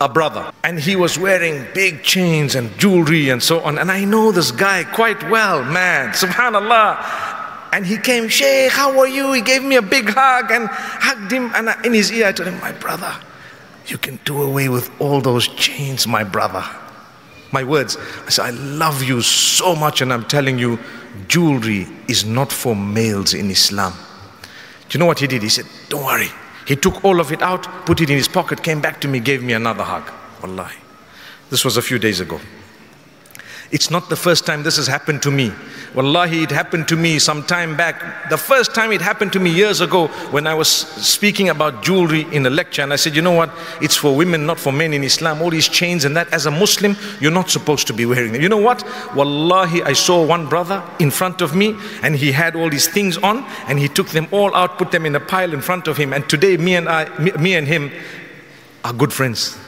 a brother, and he was wearing big chains and jewelry and so on, and I know this guy quite well, man, subhanallah. And he came, "Shaykh, how are you?" He gave me a big hug and hugged him, and in his ear I told him, "My brother, you can do away with all those chains, my brother." My words, I said, "I love you so much, and I'm telling you, jewelry is not for males in Islam." Do you know what he did? He said, "Don't worry." He took all of it out, put it in his pocket, came back to me, gave me another hug. Wallahi. This was a few days ago. It's not the first time this has happened to me. Wallahi, it happened to me some time back. The first time it happened to me years ago when I was speaking about jewelry in a lecture, and I said, you know what, it's for women, not for men in Islam, all these chains and that. As a Muslim, you're not supposed to be wearing them. You know what? Wallahi, I saw one brother in front of me, and he had all these things on, and he took them all out, put them in a pile in front of him, and today me and him are good friends.